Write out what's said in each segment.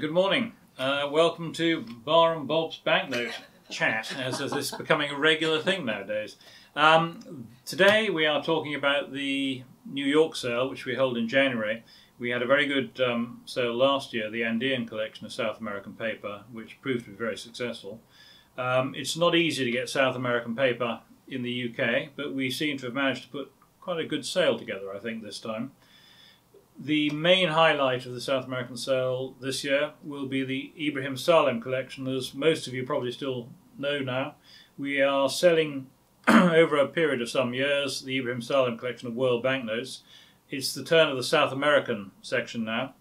Good morning. Welcome to Bar and Bob's Banknote Chat, as this is becoming a regular thing nowadays. Today we are talking about the New York sale, which we held in January. We had a very good sale last year, the Andean collection of South American paper, which proved to be very successful. It's not easy to get South American paper in the UK, but we seem to have managed to put quite a good sale together, I think, this time. The main highlight of the South American sale this year will be the Ibrahim Salem collection, as most of you probably still know now. We are selling, over a period of some years, the Ibrahim Salem collection of world banknotes. It's the turn of the South American section now.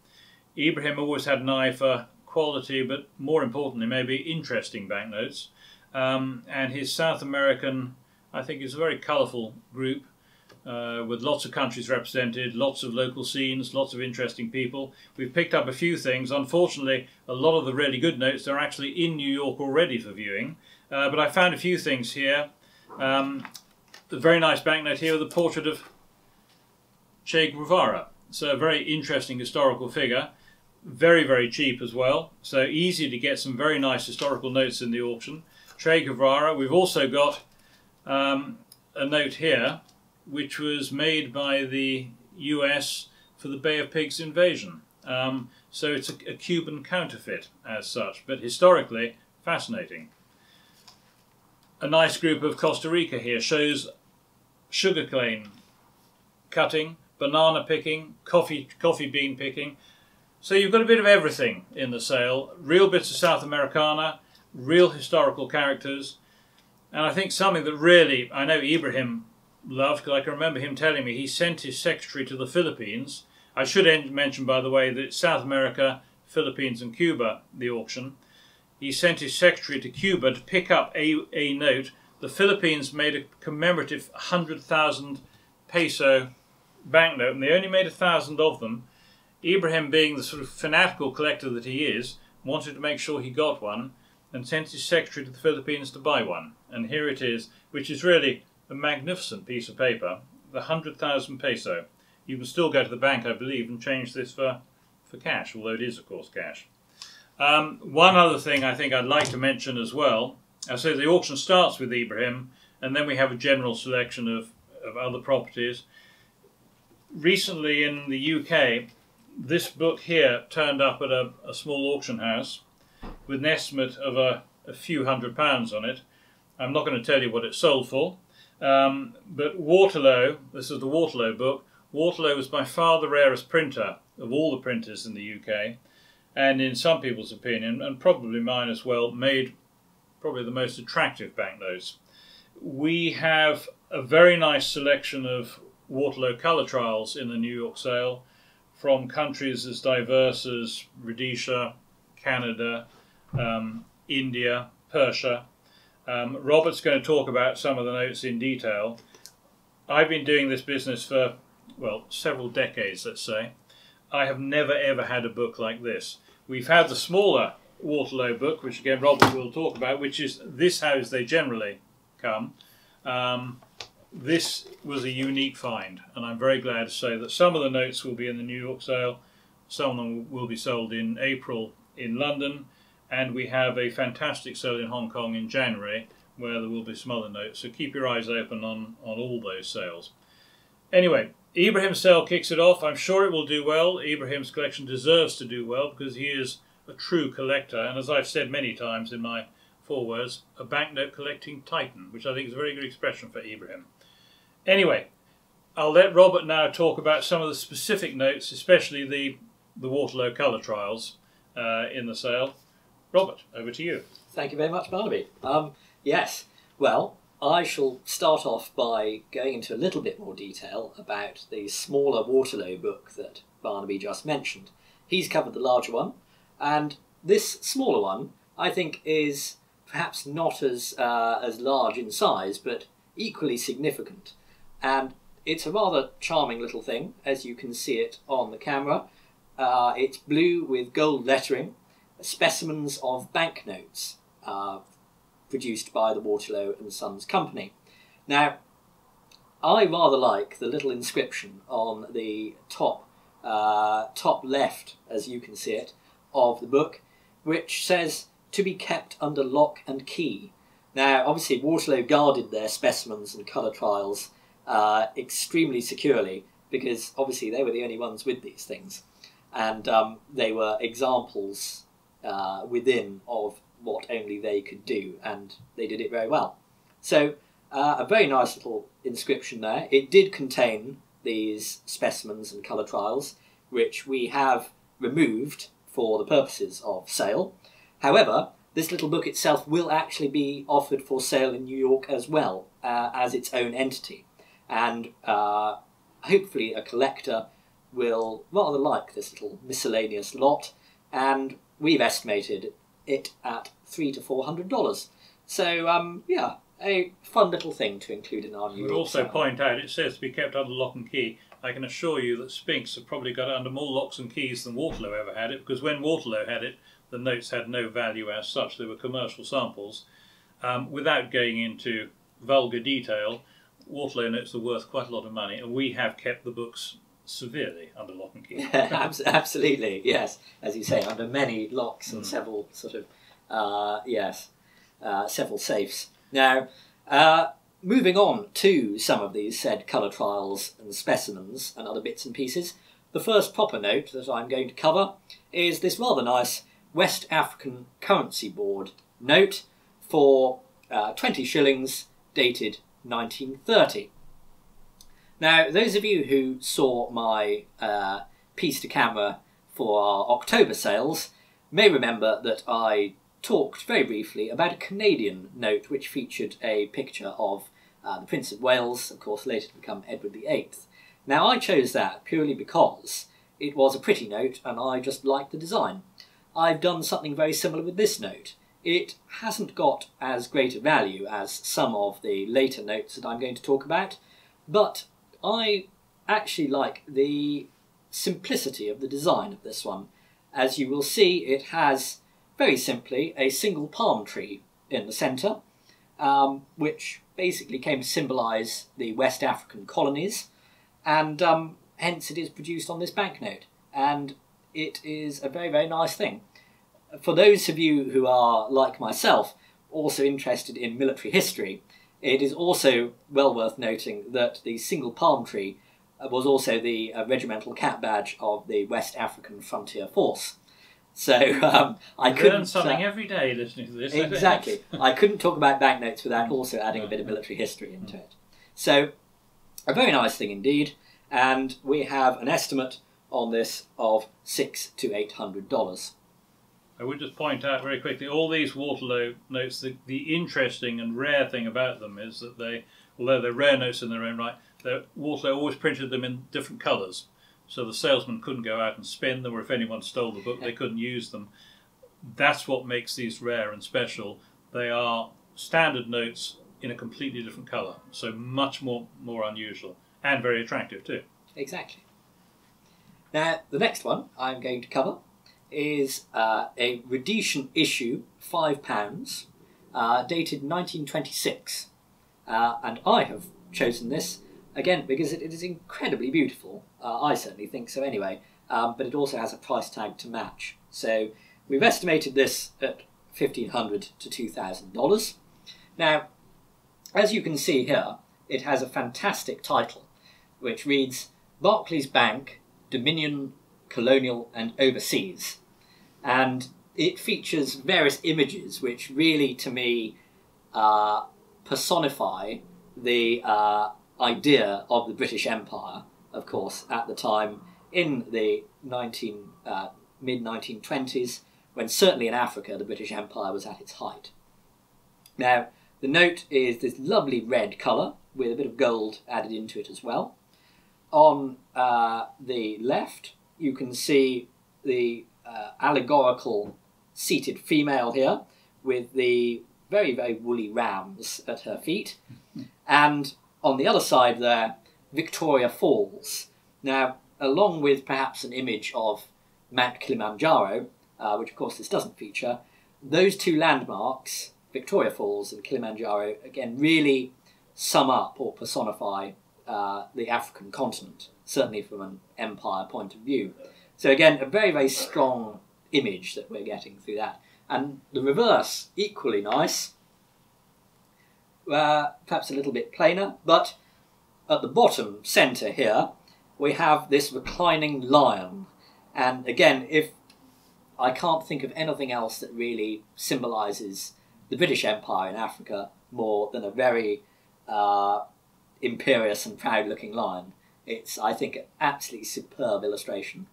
Ibrahim always had an eye for quality, but more importantly, maybe interesting banknotes. And his South American, I think, is a very colourful group with lots of countries represented, lots of local scenes, lots of interesting people. We've picked up a few things. Unfortunately, a lot of the really good notes are actually in New York already for viewing. But I found a few things here. A very nice banknote here with a portrait of Che Guevara. So a very interesting historical figure. Very, very cheap as well. So easy to get some very nice historical notes in the auction. Che Guevara. We've also got a note here, which was made by the US for the Bay of Pigs invasion. So it's a Cuban counterfeit as such, but historically fascinating. A nice group of Costa Rica here shows sugarcane cutting, banana picking, coffee bean picking. So you've got a bit of everything in the sale, real bits of South Americana, real historical characters, and I think something that really, I know Ibrahim loved, because I can remember him telling me he sent his secretary to the Philippines. I should mention, by the way, that it's South America, Philippines and Cuba, the auction. He sent his secretary to Cuba to pick up a note. The Philippines made a commemorative 100,000 peso banknote, and they only made 1,000 of them. Ibrahim, being the sort of fanatical collector that he is, wanted to make sure he got one, and sent his secretary to the Philippines to buy one. And here it is, which is really a magnificent piece of paper, the 100,000 peso. You can still go to the bank, I believe, and change this for cash, although it is, of course, cash. One other thing I think I'd like to mention as well, so the auction starts with Ibrahim, and then we have a general selection of other properties. Recently in the UK, this book here turned up at a small auction house with an estimate of a few £100s on it. I'm not going to tell you what it sold for. But Waterlow, this is the Waterlow book. Waterlow was by far the rarest printer of all the printers in the UK, and in some people's opinion, and probably mine as well, made probably the most attractive banknotes. We have a very nice selection of Waterlow colour trials in the New York sale from countries as diverse as Rhodesia, Canada, India, Persia. Robert's going to talk about some of the notes in detail. I've been doing this business for, well, several decades, let's say. I have never, ever had a book like this. We've had the smaller Waterlow book, which, again, Robert will talk about, which is this house they generally come. This was a unique find, and I'm very glad to say that some of the notes will be in the New York sale. Some of them will be sold in April in London. And we have a fantastic sale in Hong Kong in January, where there will be some other notes. So keep your eyes open on all those sales. Anyway, Ibrahim's sale kicks it off. I'm sure it will do well. Ibrahim's collection deserves to do well because he is a true collector. And as I've said many times in my forewords, a banknote collecting titan, which I think is a very good expression for Ibrahim. Anyway, I'll let Robert now talk about some of the specific notes, especially the Waterlow colour trials in the sale. Robert, over to you. Thank you very much, Barnaby. Yes, well, I shall start off by going into a little bit more detail about the smaller Waterlow book that Barnaby just mentioned. He's covered the larger one, and this smaller one, I think, is perhaps not as large in size, but equally significant. And it's a rather charming little thing, as you can see it on the camera. It's blue with gold lettering. Specimens of banknotes produced by the Waterlow and Sons Company. Now, I rather like the little inscription on the top left, as you can see it, of the book, which says to be kept under lock and key. Now, obviously, Waterlow guarded their specimens and colour trials extremely securely, because obviously they were the only ones with these things, and they were examples within of what only they could do, and they did it very well. So a very nice little inscription there. It did contain these specimens and colour trials, which we have removed for the purposes of sale. However, this little book itself will actually be offered for sale in New York as well, as its own entity, and hopefully a collector will rather like this little miscellaneous lot, and we've estimated it at $300 to $400. So yeah, a fun little thing to include in our New York. We'll also point out it says to be kept under lock and key. I can assure you that Spinks have probably got it under more locks and keys than Waterlow ever had it, because when Waterlow had it, the notes had no value as such. They were commercial samples. Without going into vulgar detail, Waterlow notes are worth quite a lot of money, and we have kept the books severely under lock and key. Absolutely, yes. As you say, under many locks and several sort of, several safes. Now, moving on to some of these said colour trials and specimens and other bits and pieces, the first proper note that I'm going to cover is this rather nice West African Currency Board note for 20 shillings dated 1930. Now, those of you who saw my piece to camera for our October sales may remember that I talked very briefly about a Canadian note which featured a picture of the Prince of Wales, of course later to become Edward VIII. Now, I chose that purely because it was a pretty note and I just liked the design. I've done something very similar with this note. It hasn't got as great a value as some of the later notes that I'm going to talk about, but I actually like the simplicity of the design of this one. As you will see, it has very simply a single palm tree in the centre, which basically came to symbolise the West African colonies, and hence it is produced on this banknote, and it is a very, very nice thing. For those of you who are, like myself, also interested in military history, it is also well worth noting that the single palm tree was also the regimental cap badge of the West African Frontier Force. So I couldn't... learn something every day listening to this. Exactly. I couldn't talk about banknotes without also adding a bit of military history into it. So a very nice thing indeed, and we have an estimate on this of $600 to $800. I would just point out very quickly, all these Waterlow notes, the interesting and rare thing about them is that they, although they're rare notes in their own right, Waterlow always printed them in different colours. So the salesman couldn't go out and spend them, or if anyone stole the book, they couldn't use them. That's what makes these rare and special. They are standard notes in a completely different colour, so much more unusual, and very attractive too. Exactly. Now, the next one I'm going to cover is a Rhodesian issue, £5, dated 1926. And I have chosen this, again, because it is incredibly beautiful. I certainly think so anyway. But it also has a price tag to match. So we've estimated this at $1,500 to $2,000. Now, as you can see here, it has a fantastic title, which reads, Barclays Bank, Dominion, Colonial and Overseas, and it features various images which really, to me, personify the idea of the British Empire, of course, at the time in the mid-1920s, when certainly in Africa the British Empire was at its height. Now, the note is this lovely red colour with a bit of gold added into it as well. On the left, you can see the allegorical seated female here with the very, very woolly rams at her feet. And on the other side there, Victoria Falls. Now, along with perhaps an image of Mount Kilimanjaro, which of course this doesn't feature, those two landmarks, Victoria Falls and Kilimanjaro, again really sum up or personify the African continent, certainly from an empire point of view. So again, a very, very strong image that we're getting through that. And the reverse, equally nice, perhaps a little bit plainer, but at the bottom centre here, we have this reclining lion. And again, if I can't think of anything else that really symbolises the British Empire in Africa more than a very imperious and proud-looking lion. It's, I think, an absolutely superb illustration.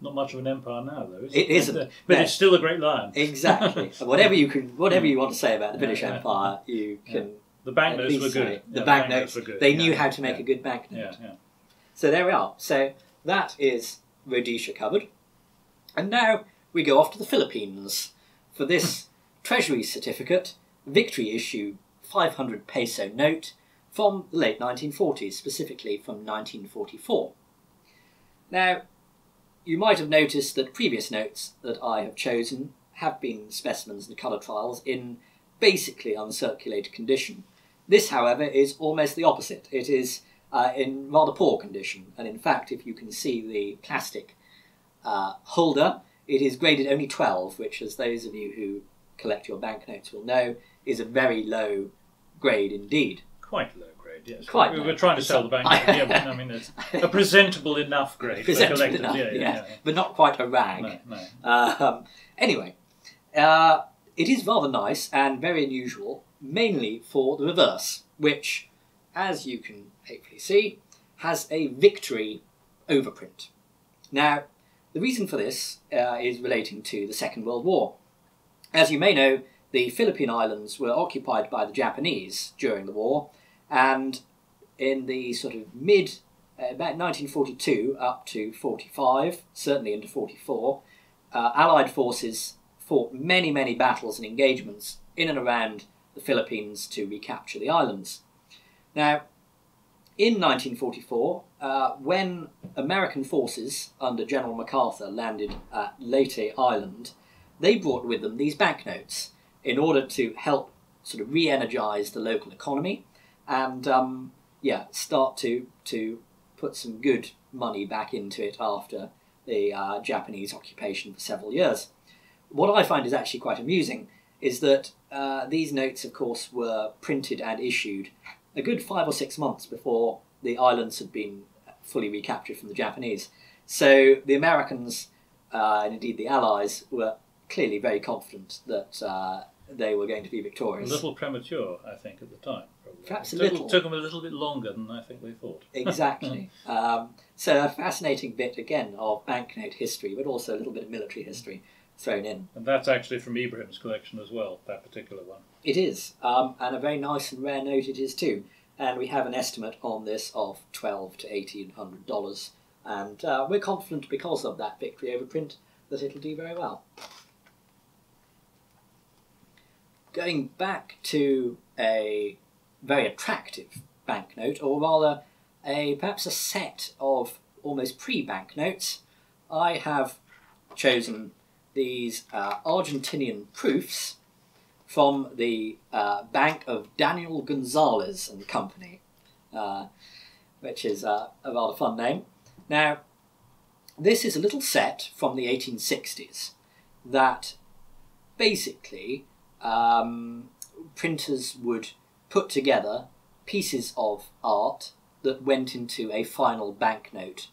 Not much of an empire now, though, is it? It isn't. But it's still a great lion. Exactly. Whatever you want to say about the British Empire, you can... The banknotes were good. The banknotes were good. They knew how to make a good banknote. So there we are. So that is Rhodesia covered. And now we go off to the Philippines for this Treasury Certificate, Victory Issue 500 peso note from the late 1940s, specifically from 1944. Now, you might have noticed that previous notes that I have chosen have been specimens and colour trials in basically uncirculated condition. This, however, is almost the opposite. It is in rather poor condition, and in fact, if you can see the plastic holder, it is graded only 12, which, as those of you who collect your banknotes will know, is a very low grade indeed. Quite low grade, yes. Quite we were trying to sell the banknote, but I mean, it's a presentable enough grade. Presentable enough, but not quite a rag. Anyway, it is rather nice and very unusual, mainly for the reverse, which, as you can hopefully see, has a victory overprint. Now, the reason for this is relating to the Second World War. As you may know, the Philippine Islands were occupied by the Japanese during the war, and in the sort of about 1942 up to 45, certainly into 44, Allied forces fought many, many battles and engagements in and around the Philippines to recapture the islands. Now, in 1944, when American forces under General MacArthur landed at Leyte Island, they brought with them these banknotes in order to help sort of re-energise the local economy and, start to put some good money back into it after the Japanese occupation for several years. What I find is actually quite amusing is that these notes, of course, were printed and issued a good 5 or 6 months before the islands had been fully recaptured from the Japanese. So the Americans, and indeed the Allies, were clearly very confident that they were going to be victorious. A little premature, I think, at the time. Probably. Perhaps it took them a little bit longer than I think they thought. Exactly. So a fascinating bit, again, of banknote history, but also a little bit of military history thrown in. And that's actually from Ibrahim's collection as well, that particular one. It is, and a very nice and rare note it is too. And we have an estimate on this of $1,200 to $1,800. And we're confident because of that victory overprint that it'll do very well. Going back to a very attractive banknote, or rather perhaps a set of almost pre-banknotes, I have chosen these Argentinian proofs from the bank of Daniel Gonzalez and Company, which is a rather fun name. Now, this is a little set from the 1860s that basically printers would put together pieces of art that went into a final banknote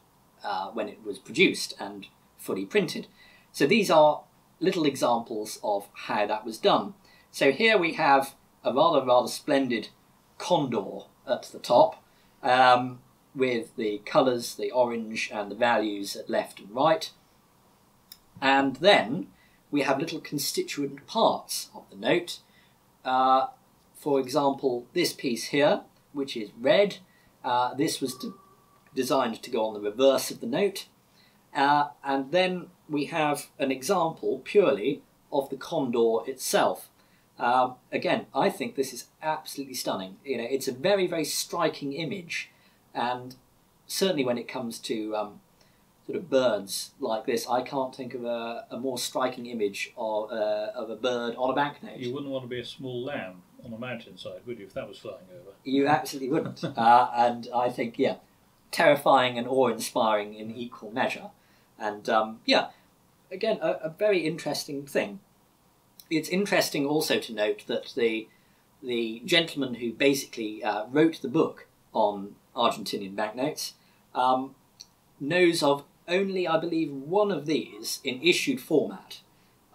when it was produced and fully printed. So these are little examples of how that was done. So here we have a rather splendid condor at the top with the colours, the orange and the values at left and right. And then we have little constituent parts of the note. For example, this piece here, which is red, this was designed to go on the reverse of the note. And then we have an example purely of the condor itself. Again, I think this is absolutely stunning. You know, it's a very striking image, and certainly when it comes to sort of birds like this, I can't think of a more striking image of a bird on a banknote. You wouldn't want to be a small lamb on a mountainside, would you, if that was flying over? You absolutely wouldn't. And I think, terrifying and awe-inspiring in equal measure. And again, a very interesting thing. It's interesting also to note that the gentleman who basically wrote the book on Argentinian banknotes knows of only, I believe, one of these in issued format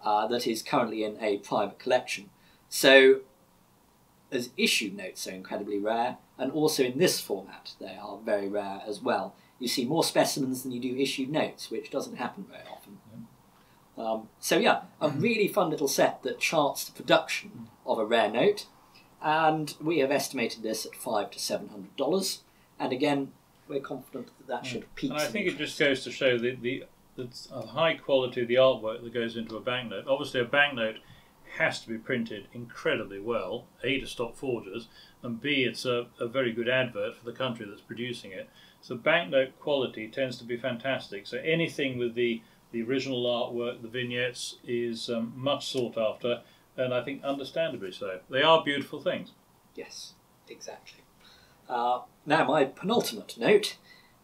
that is currently in a private collection. So, as issue notes are incredibly rare, and also in this format they are very rare as well. You see more specimens than you do issued notes, which doesn't happen very often. Yeah. So yeah, a really fun little set that charts the production of a rare note, and we have estimated this at $500 to $700. And again, we're confident that that should peak. And I think it just goes to show the high quality of the artwork that goes into a banknote. Obviously, a banknote has to be printed incredibly well, A, to stop forgers, and B, it's a very good advert for the country that's producing it. So banknote quality tends to be fantastic. So anything with the original artwork, the vignettes, is much sought after, and I think understandably so. They are beautiful things. Yes, exactly. Now my penultimate note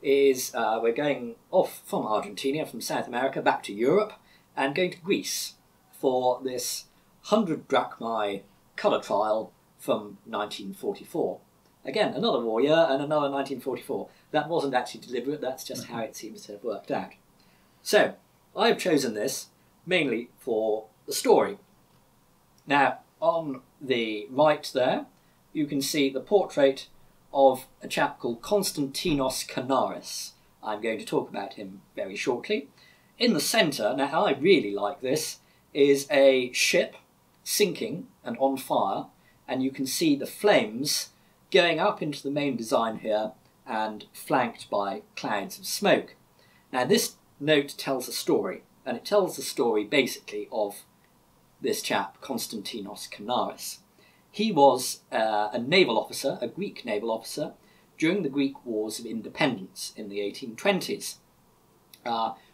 is we're going off from Argentina, from South America, back to Europe, and going to Greece for this 100 drachmae colour trial from 1944. Again, another war year and another 1944. That wasn't actually deliberate, that's just how it seems to have worked out. So, I've chosen this mainly for the story. Now, on the right there, you can see the portrait of a chap called Constantinos Canaris. I'm going to talk about him very shortly. In the centre, now I really like this, is a ship sinking and on fire, and you can see the flames going up into the main design here and flanked by clouds of smoke. Now this note tells a story, and it tells the story basically of this chap, Constantinos Canaris. He was a naval officer, a Greek naval officer, during the Greek Wars of Independence in the 1820s,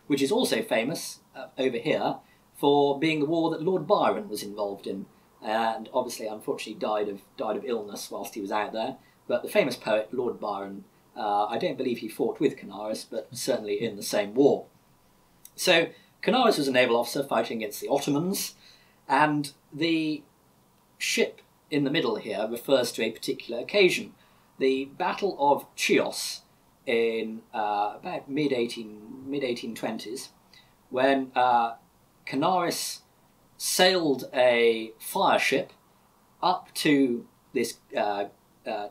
which is also famous over here for being the war that Lord Byron was involved in, and obviously, unfortunately, died of illness whilst he was out there. But the famous poet Lord Byron, I don't believe he fought with Canaris, but certainly in the same war. So Canaris was a naval officer fighting against the Ottomans, and the ship in the middle here refers to a particular occasion, the Battle of Chios in about mid-1820s, when Canaris sailed a fire ship up to this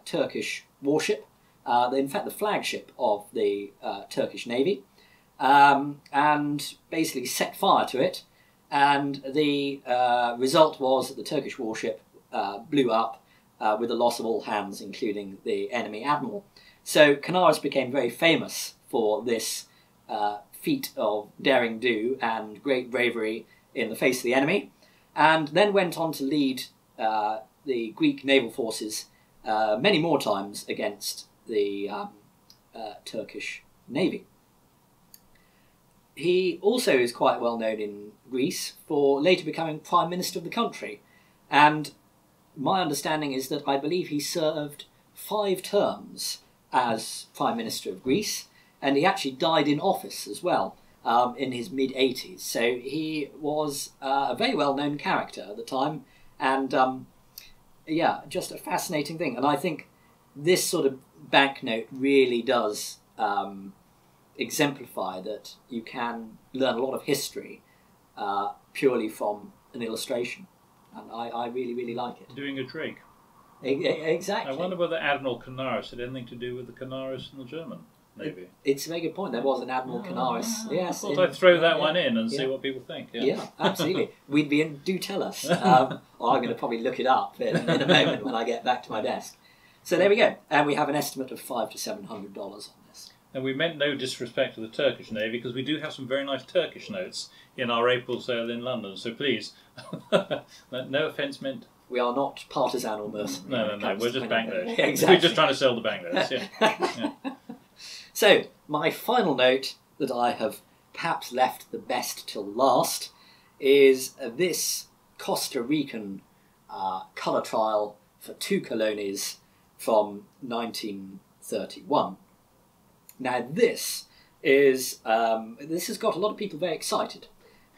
Turkish warship, in fact the flagship of the Turkish Navy, and basically set fire to it, and the result was that the Turkish warship blew up with the loss of all hands, including the enemy admiral. So Canaris became very famous for this feat of daring do and great bravery in the face of the enemy, and then went on to lead the Greek naval forces many more times against the Turkish navy. He also is quite well known in Greece for later becoming Prime Minister of the country, and my understanding is that I believe he served 5 terms as Prime Minister of Greece, and he actually died in office as well in his mid-80s. So he was a very well-known character at the time, and yeah, just a fascinating thing. And I think this sort of banknote really does exemplify that you can learn a lot of history purely from an illustration. And I really, really like it. Doing a Drake. Exactly. I wonder whether Admiral Canaris had anything to do with the Canaris and the German Navy. It's a very good point. There was an Admiral Canaris. Yes. I thought I'd throw that one in and see what people think. Yeah, absolutely. We'd be in. Do tell us. Or I'm going to probably look it up in a moment when I get back to my desk. So there we go. And we have an estimate of $500 to $700 on this. And we meant no disrespect to the Turkish Navy, because we do have some very nice Turkish notes in our April sale in London. So please, no offence meant. We are not partisan or mercenary. No. We're just banknotes. Exactly. We're just trying to sell the banknotes. So, my final note that I have perhaps left the best till last is this Costa Rican colour trial for 2 colones from 1931. Now, this has got a lot of people very excited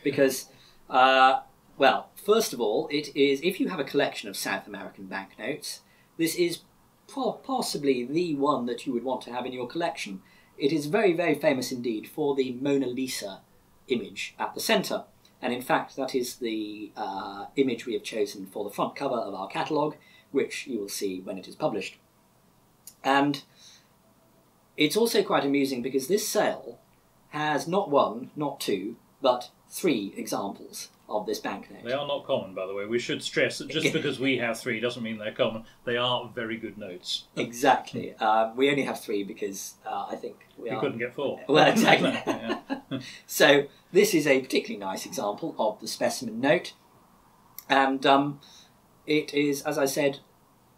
because, well, first of all, it is, if you have a collection of South American banknotes, this is possibly the one that you would want to have in your collection. It is very, very famous indeed for the Mona Lisa image at the centre. And in fact, that is the image we have chosen for the front cover of our catalogue, which you will see when it is published. And it's also quite amusing because this sale has not one, not two, but three examples of this banknote. They are not common, by the way. We should stress that just because we have three doesn't mean they're common. They are very good notes. Exactly. We only have three because I think we couldn't get four. Well, exactly. So this is a particularly nice example of the specimen note. And it is, as I said,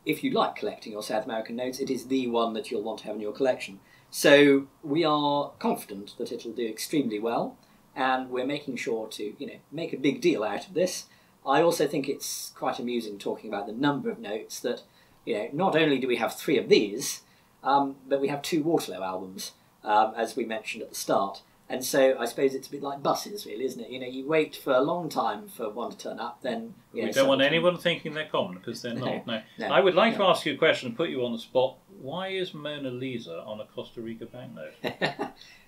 if you like collecting your South American notes, it is the one that you'll want to have in your collection. So we are confident that it'll do extremely well. And we're making sure to, you know, make a big deal out of this. I also think it's quite amusing talking about the number of notes that, you know, not only do we have three of these, but we have two Waterlow albums, as we mentioned at the start. And so I suppose it's a bit like buses, really, isn't it? You know, you wait for a long time for one to turn up, then... You know, we don't want anyone thinking they're common, because they're not. No. No. I would like to ask you a question and put you on the spot. Why is Mona Lisa on a Costa Rica banknote?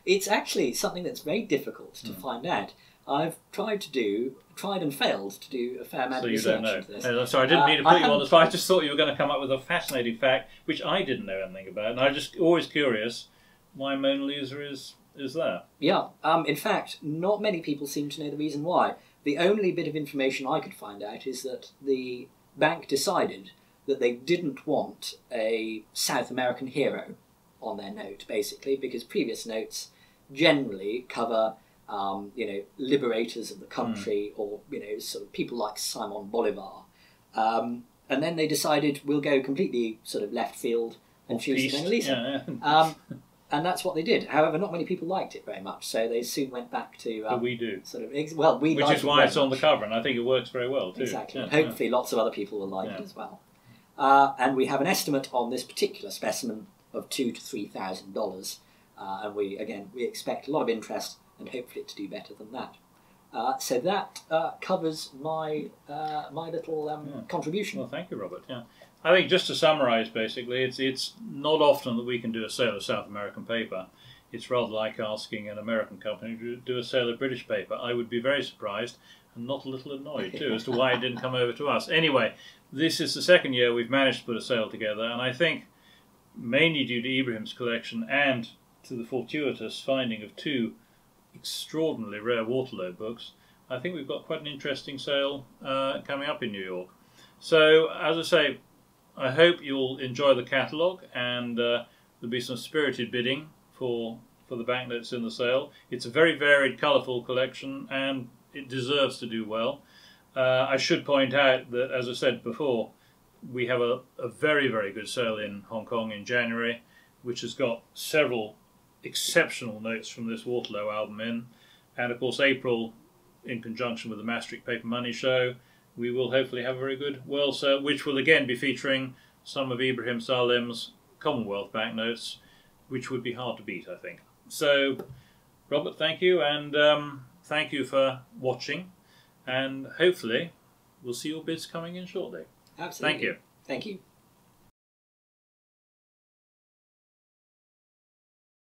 It's actually something that's very difficult to find out. I've tried and failed to do a fair amount of research into this. No, sorry, I didn't mean to put you on the spot. I just thought you were going to come up with a fascinating fact, which I didn't know anything about, and I was just always curious why Mona Lisa is there. Yeah, in fact, not many people seem to know the reason why. The only bit of information I could find out is that the bank decided that they didn't want a South American hero on their note, basically, because previous notes generally cover, you know, liberators of the country or, you know, sort of people like Simon Bolivar. And then they decided, we'll go completely sort of left field and choose Mona Lisa. Yeah, yeah. And that's what they did. However, not many people liked it very much, so they soon went back to... but we do. Sort of, well, we which is why it's on the cover, and I think it works very well, too. Exactly. Yeah, hopefully lots of other people will like it as well. And we have an estimate on this particular specimen of $2,000 to $3,000. And we expect a lot of interest and hopefully to do better than that. So that covers my my little contribution. Well, thank you, Robert. Yeah, I think just to summarise, basically, it's not often that we can do a sale of South American paper. It's rather like asking an American company to do a sale of British paper. I would be very surprised and not a little annoyed too as to why it didn't come over to us. Anyway, this is the second year we've managed to put a sale together, and I think mainly due to Ibrahim's collection and to the fortuitous finding of two extraordinarily rare Waterlow books, I think we've got quite an interesting sale coming up in New York. So, as I say, I hope you'll enjoy the catalogue, and there'll be some spirited bidding for the banknotes in the sale. It's a very varied, colourful collection, and it deserves to do well. I should point out that, as I said before, we have a very, very good sale in Hong Kong in January, which has got several exceptional notes from this Waterlow album in, and of course April, in conjunction with the Maastricht Paper Money Show, we will hopefully have a very good world sale, which will again be featuring some of Ibrahim Salem's Commonwealth banknotes, which would be hard to beat, I think. So, Robert, thank you, and thank you for watching, and hopefully we'll see your bids coming in shortly. Absolutely. Thank you. Thank you.